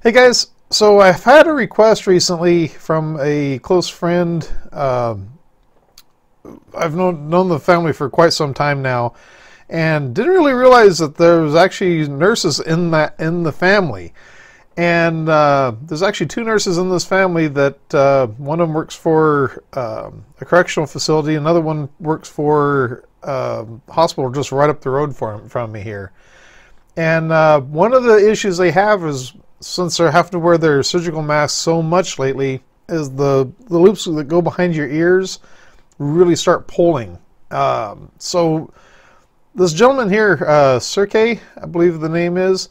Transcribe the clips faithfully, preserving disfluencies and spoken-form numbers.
Hey guys, so I've had a request recently from a close friend. Um, I've known, known the family for quite some time now, and didn't really realize that there was actually nurses in that in the family. And uh, there's actually two nurses in this family that uh, one of them works for um, a correctional facility, another one works for uh, a hospital just right up the road from from me here. And uh, one of the issues they have is, since they're having to wear their surgical masks so much lately, is the, the loops that go behind your ears really start pulling. Um, so this gentleman here, uh, Serke, I believe the name is,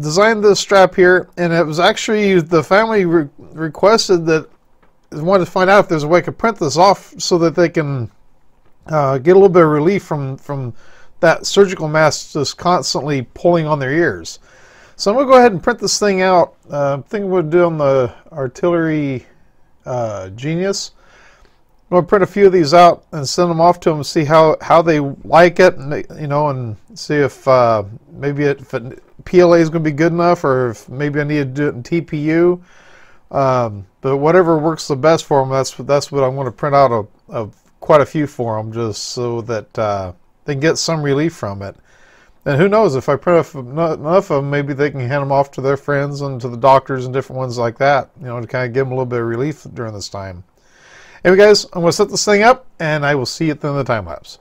designed this strap here, and it was actually the family re requested that they wanted to find out if there's a way I could print this off so that they can uh, get a little bit of relief from, from that surgical mask just constantly pulling on their ears. So I'm going to go ahead and print this thing out. Uh, I'm thinking we'll do on the Artillery uh, Genius. I'm going to print a few of these out and send them off to them, see how, how they like it, and they, you know, and see if uh, maybe it, if it, P L A is going to be good enough, or if maybe I need to do it in T P U. Um, but whatever works the best for them, that's that's what I'm going to print out of, of quite a few for them, just so that uh, they can get some relief from it. And who knows, if I print enough of them, maybe they can hand them off to their friends and to the doctors and different ones like that, you know, to kind of give them a little bit of relief during this time. Anyway, guys, I'm going to set this thing up, and I will see you at the end of the time lapse.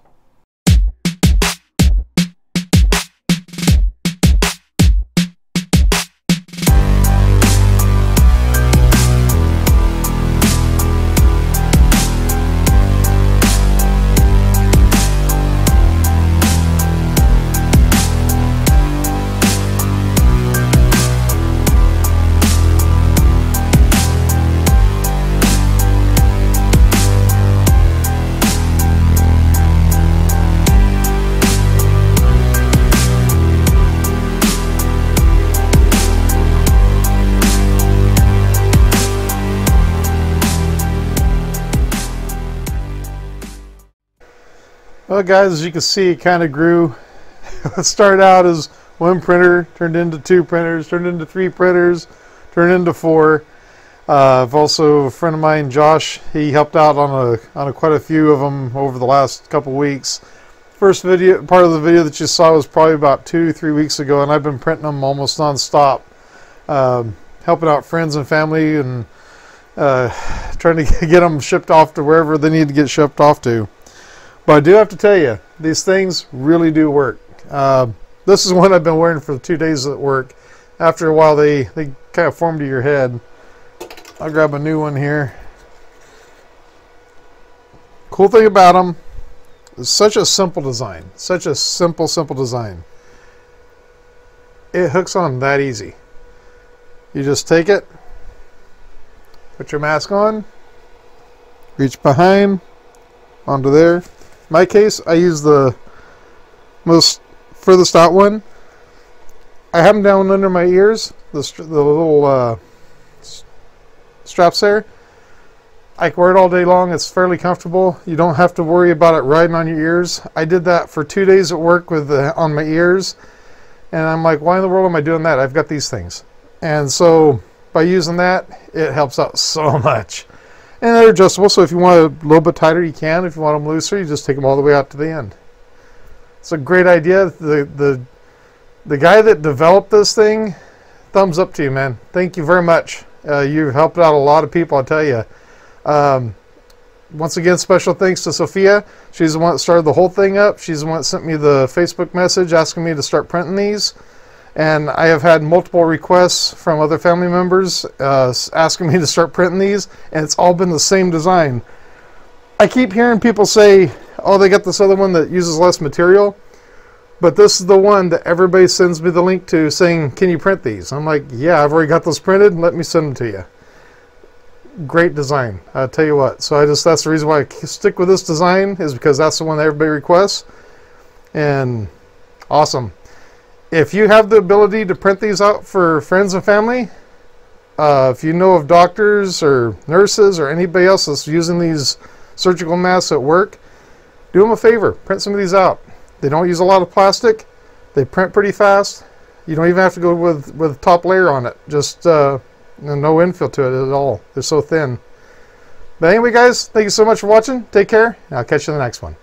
Well guys, as you can see, it kind of grew. It started out as one printer, turned into two printers, turned into three printers, turned into four. Uh, I've also, a friend of mine, Josh, he helped out on a, on a, quite a few of them over the last couple weeks. First video, part of the video that you saw was probably about two, three weeks ago, and I've been printing them almost non-stop. Um, helping out friends and family, and uh, trying to get them shipped off to wherever they need to get shipped off to. But I do have to tell you, these things really do work. Uh, this is one I've been wearing for two days at work. After a while, they, they kind of form to your head. I'll grab a new one here. Cool thing about them is such a simple design. Such a simple, simple design. It hooks on that easy. You just take it, put your mask on, reach behind, onto there. In my case, I use the most furthest out one. I have them down under my ears, the, the little uh, straps there. I can wear it all day long. It's fairly comfortable. You don't have to worry about it riding on your ears. I did that for two days at work with the, on my ears, and I'm like, why in the world am I doing that? I've got these things. And so by using that, it helps out so much. And they're adjustable, so if you want a little bit tighter, you can. If you want them looser, you just take them all the way out to the end. It's a great idea. The the the guy that developed this thing, thumbs up to you, man. Thank you very much. Uh, you've helped out a lot of people, I'll tell you. Um, once again, special thanks to Sophia. She's the one that started the whole thing up. She's the one that sent me the Facebook message asking me to start printing these. And I have had multiple requests from other family members uh, asking me to start printing these, and it's all been the same design. I keep hearing people say, oh, they got this other one that uses less material, but this is the one that everybody sends me the link to saying, can you print these? I'm like, yeah, I've already got those printed, let me send them to you. Great design, I'll tell you what. So I just, that's the reason why I stick with this design, is because that's the one that everybody requests, and awesome. If you have the ability to print these out for friends and family, uh, if you know of doctors or nurses or anybody else that's using these surgical masks at work, do them a favor, print some of these out. They don't use a lot of plastic, they print pretty fast, You don't even have to go with with top layer on it. Just uh, no infill to it at all. They're so thin. But anyway, guys, thank you so much for watching. Take care, and I'll catch you in the next one.